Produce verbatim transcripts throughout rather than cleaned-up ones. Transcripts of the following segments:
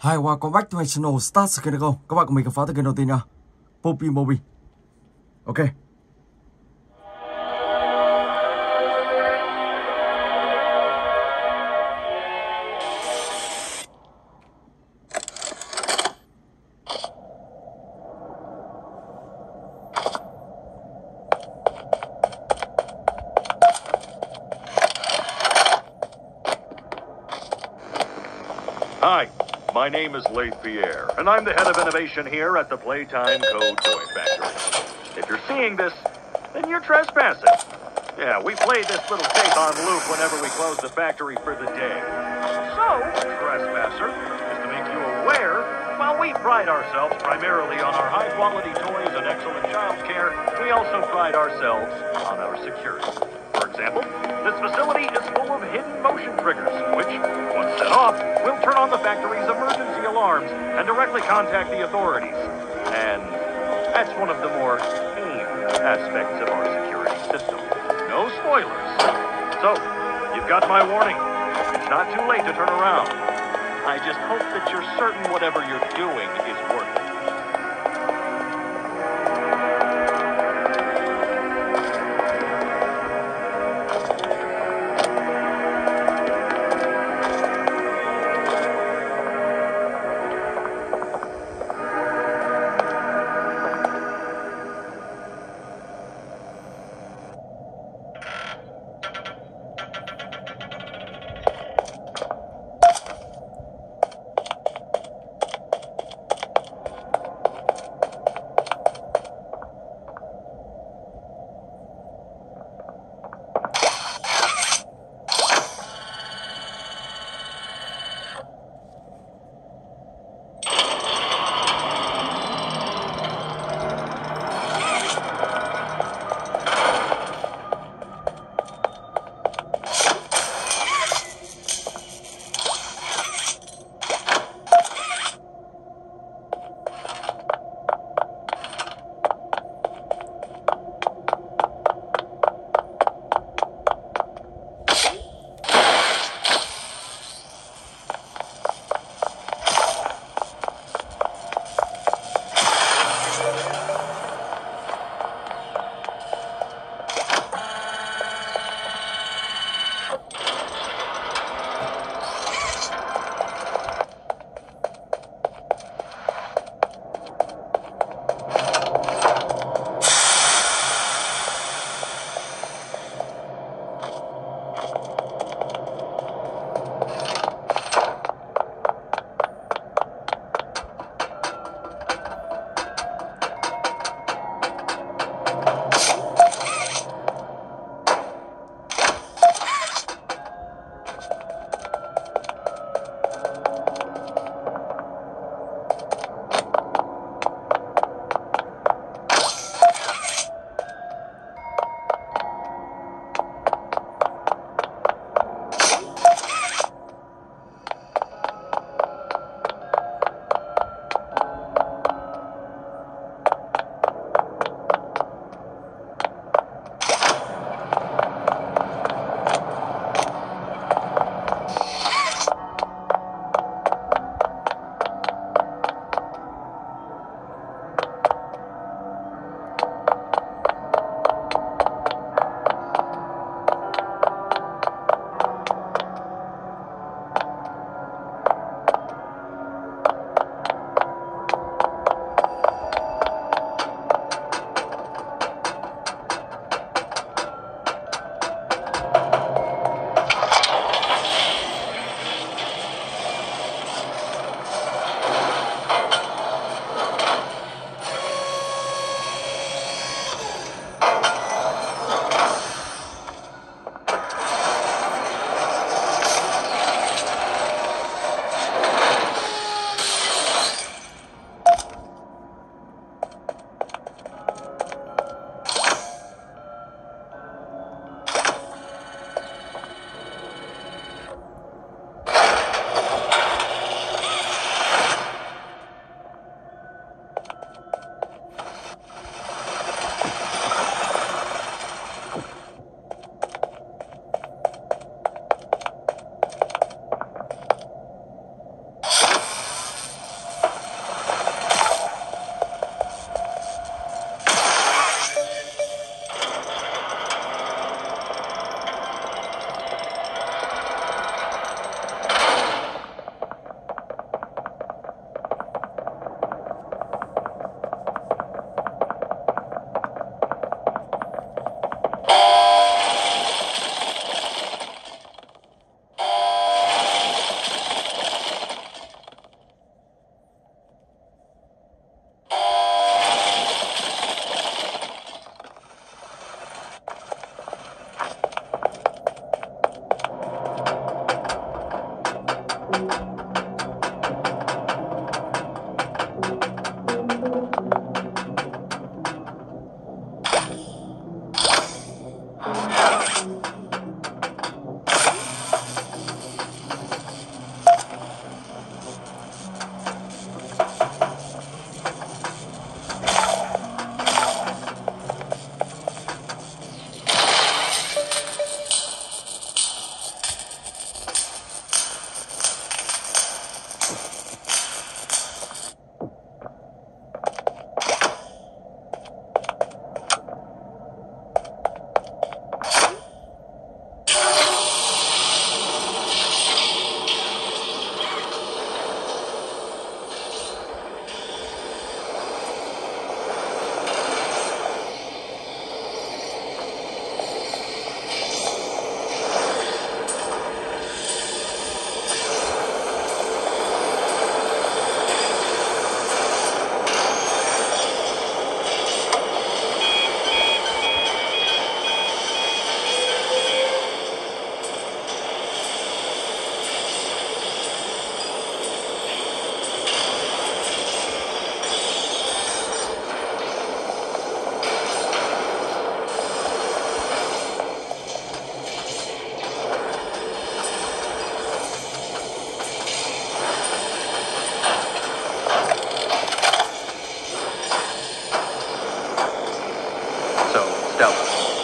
Hi, welcome back to International Stars Kingdom. Các bạn cùng mình khám phá từ kênh đầu tiên nha, Poppy Mobile. Ok. Hi, my name is Leith Pierre, and I'm the head of innovation here at the Playtime Co. Toy Factory. If you're seeing this, then you're trespassing. Yeah, we played this little tape on loop whenever we closed the factory for the day. So, trespasser, is to make you aware, while we pride ourselves primarily on our high-quality toys and excellent child care, we also pride ourselves on our security. For example, this facility is full of hidden motion triggers, which, once set off, will turn on the factory's emergency alarms and directly contact the authorities. And that's one of the more keen aspects of our security system. No spoilers. So, you've got my warning. It's not too late to turn around. I just hope that you're certain whatever you're doing is working.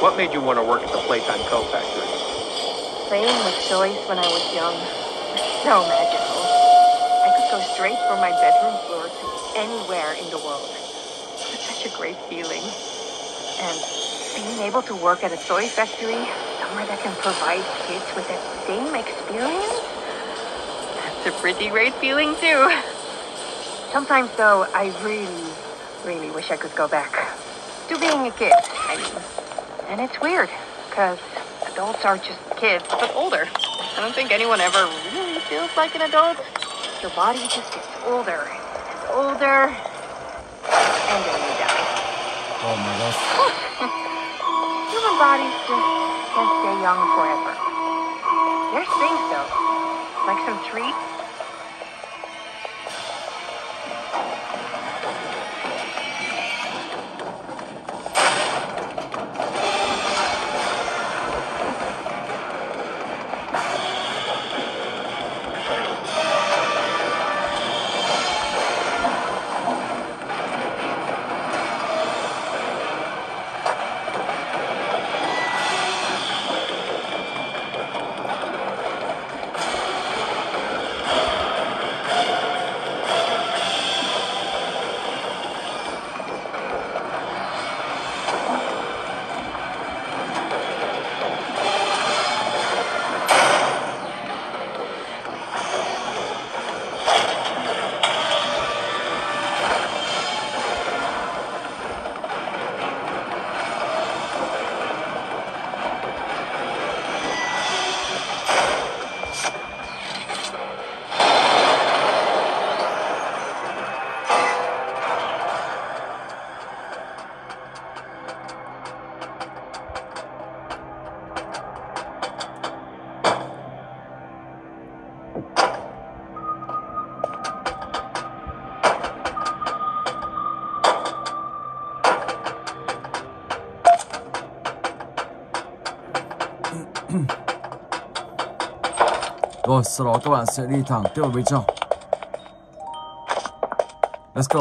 What made you want to work at the Playtime Co. Factory? Playing with toys when I was young was so magical. I could go straight from my bedroom floor to anywhere in the world. It was such a great feeling. And being able to work at a toy factory, somewhere that can provide kids with that same experience, that's a pretty great feeling too. Sometimes though, I really, really wish I could go back to being a kid, I mean. And it's weird, because adults are just kids, but older. I don't think anyone ever really feels like an adult. Your body just gets older and older, and then you die. Oh my gosh. Human bodies just can't stay young forever. There's things though, like some treats. Rồi sau đó các bạn sẽ đi thẳng tiếp vào bên trong. Let's go.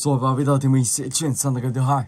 Rồi và bây giờ thì mình sẽ chuyển sang cái thứ hai.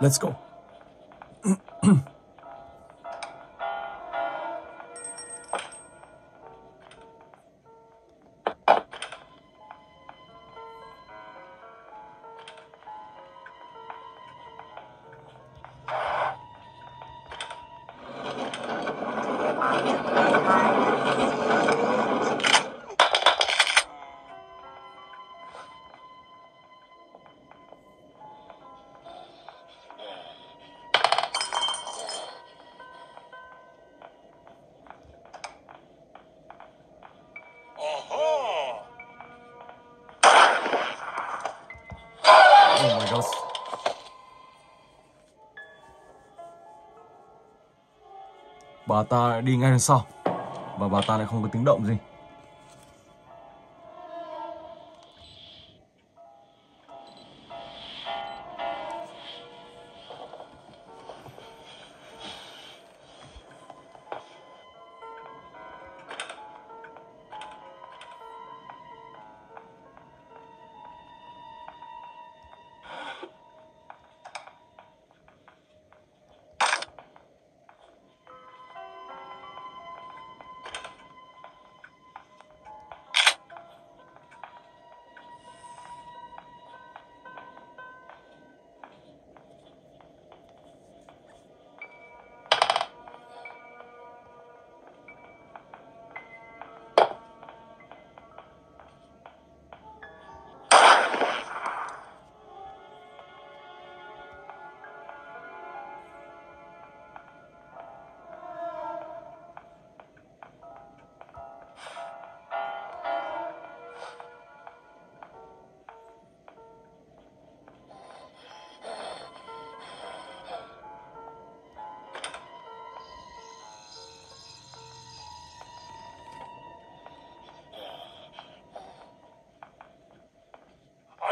Let's go. Bà ta đi ngay đằng sau và bà ta lại không có tiếng động gì.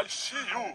I see you.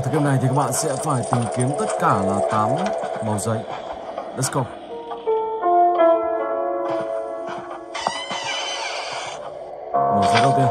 Ở thời điểm này thì các bạn sẽ phải tìm kiếm tất cả là tám màu giấy. Let's go. Màu giấy đầu tiên.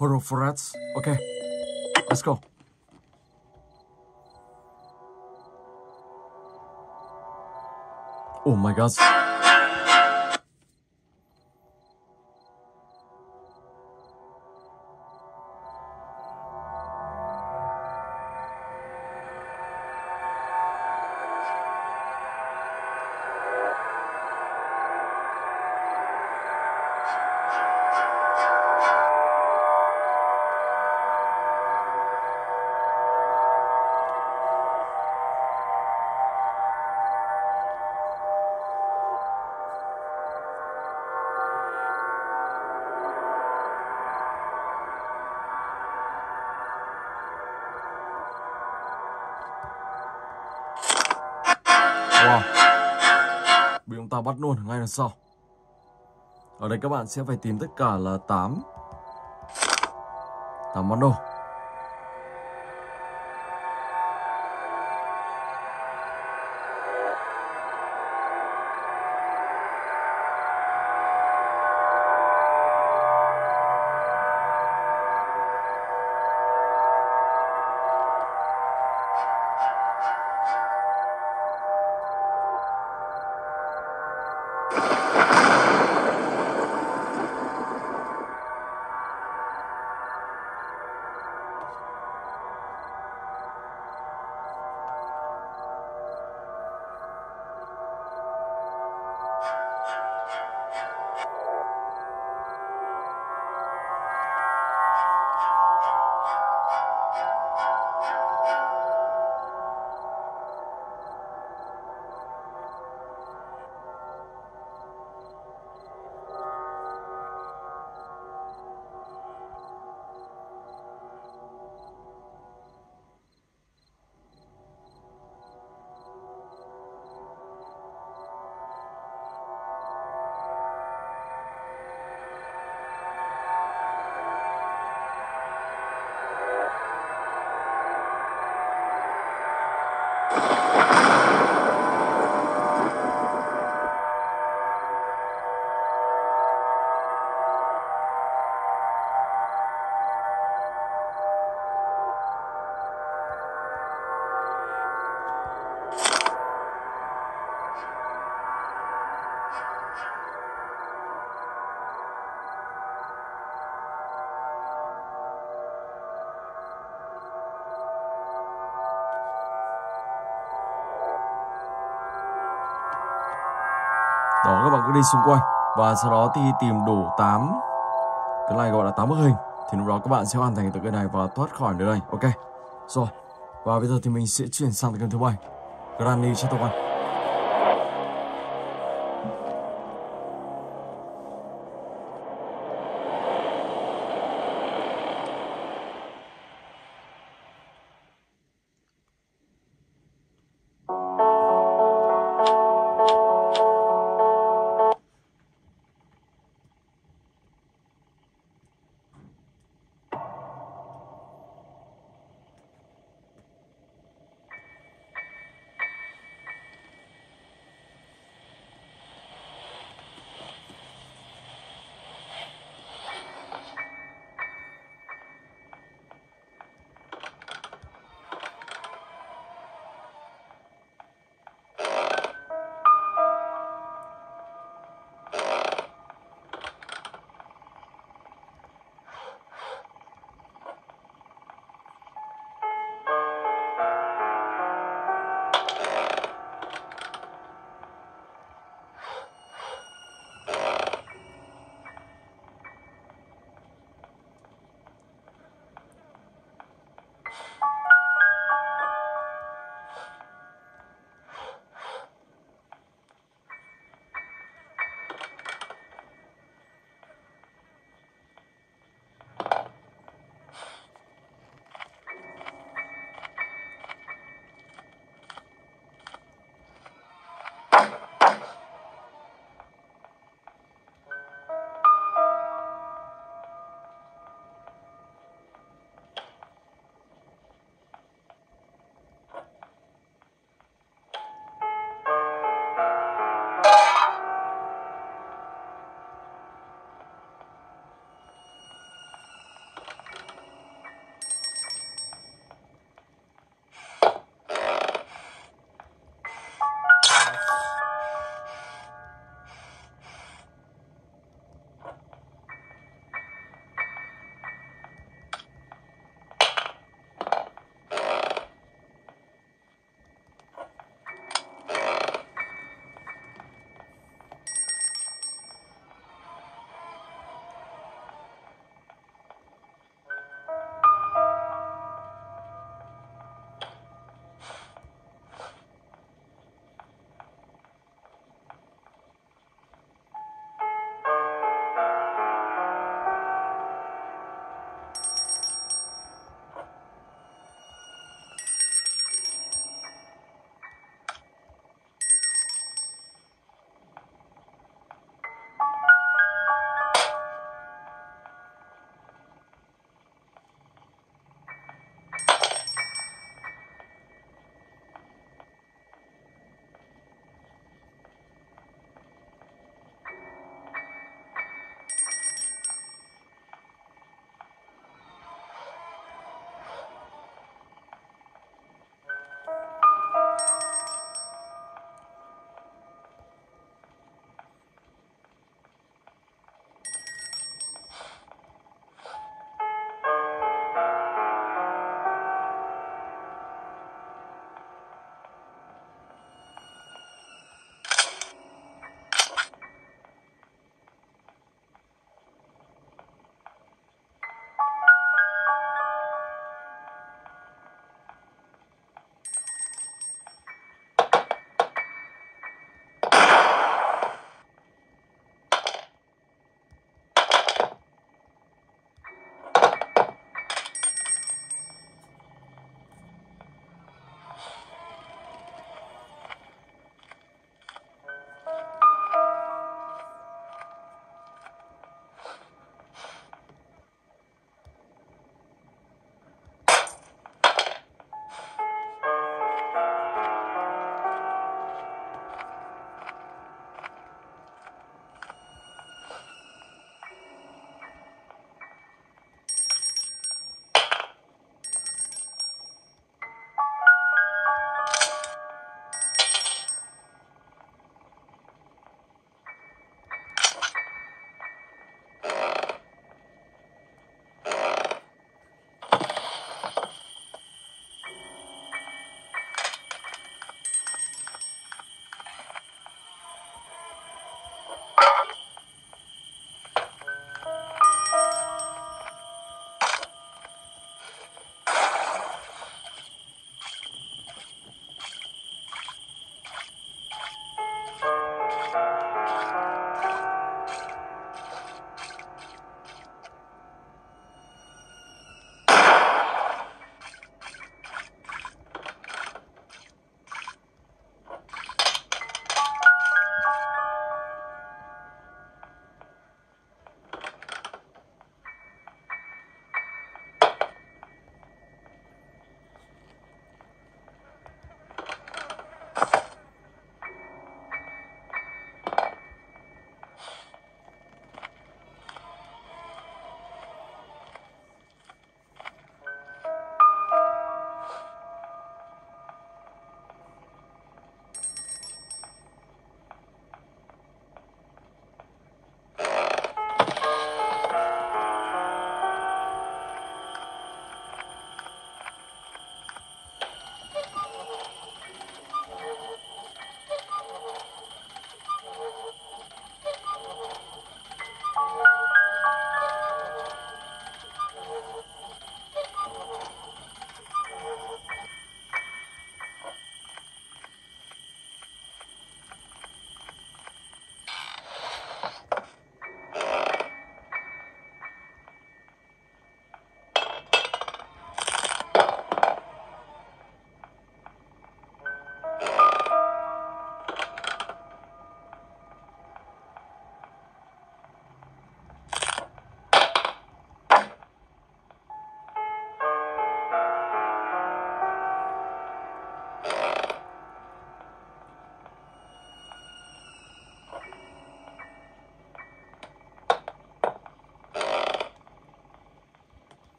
Hurro for rats. Okay, let's go. Oh my God. Bị ông ta bắt luôn ngay đằng sau. Ở đây các bạn sẽ phải tìm tất cả là tám tám món đồ. Đó, các bạn cứ đi xung quanh và sau đó thì tìm đủ tám, cái này gọi là tám bức hình, thì lúc đó các bạn sẽ hoàn thành từ cái này và thoát khỏi nơi này. Ok rồi, và bây giờ thì mình sẽ chuyển sang cái game thứ bảy, Granny Chapter One.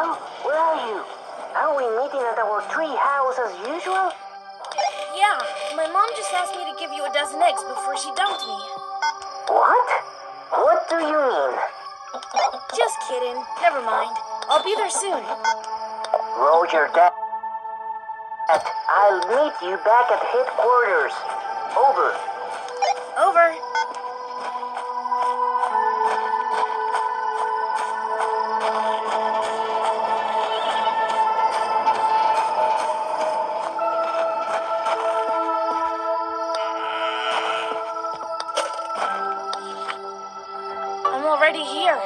Well, where are you? Are we meeting at our tree house as usual? Yeah, my mom just asked me to give you a dozen eggs before she dumped me. What? What do you mean? Just kidding. Never mind. I'll be there soon. Roger that. I'll meet you back at headquarters. Over. Over. I'm already here.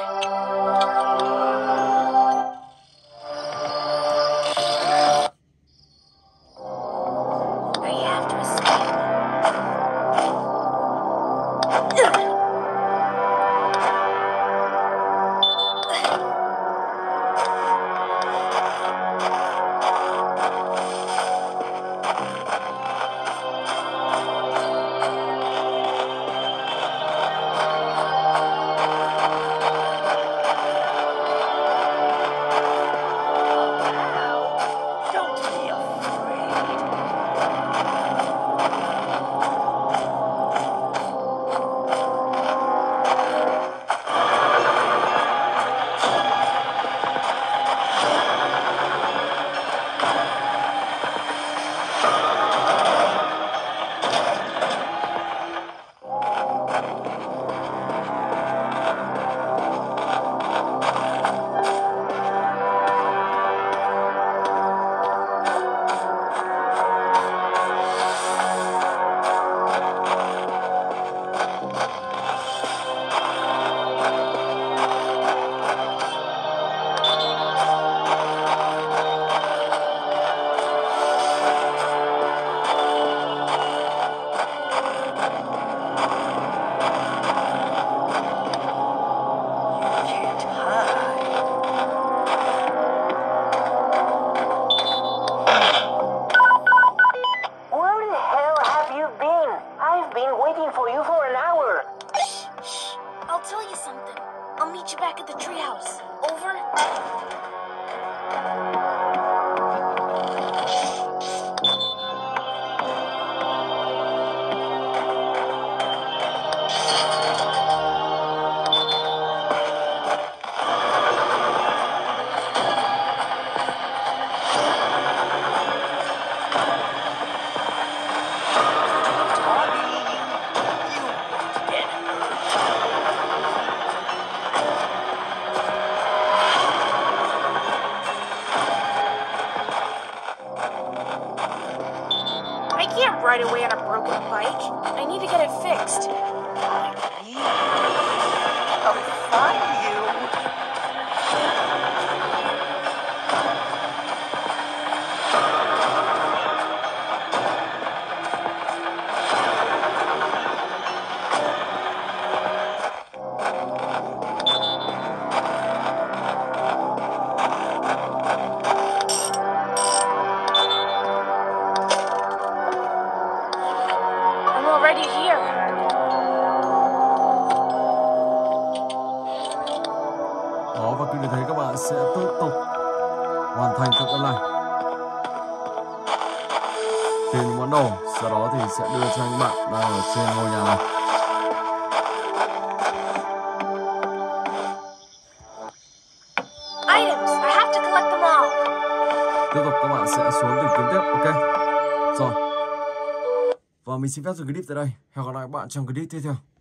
Đó, và quý vị thấy các bạn sẽ tiếp tục hoàn thành tập online này, tìm món đồ, sau đó thì sẽ đưa cho anh bạn đang ở trên ngôi nhà này. Items, I have to collect them all. Tiếp tục các bạn sẽ xuống tìm kiếm tiếp, ok? Rồi. Và mình xin phép dừng clip tại đây. Hẹn gặp lại các bạn trong clip tiếp theo.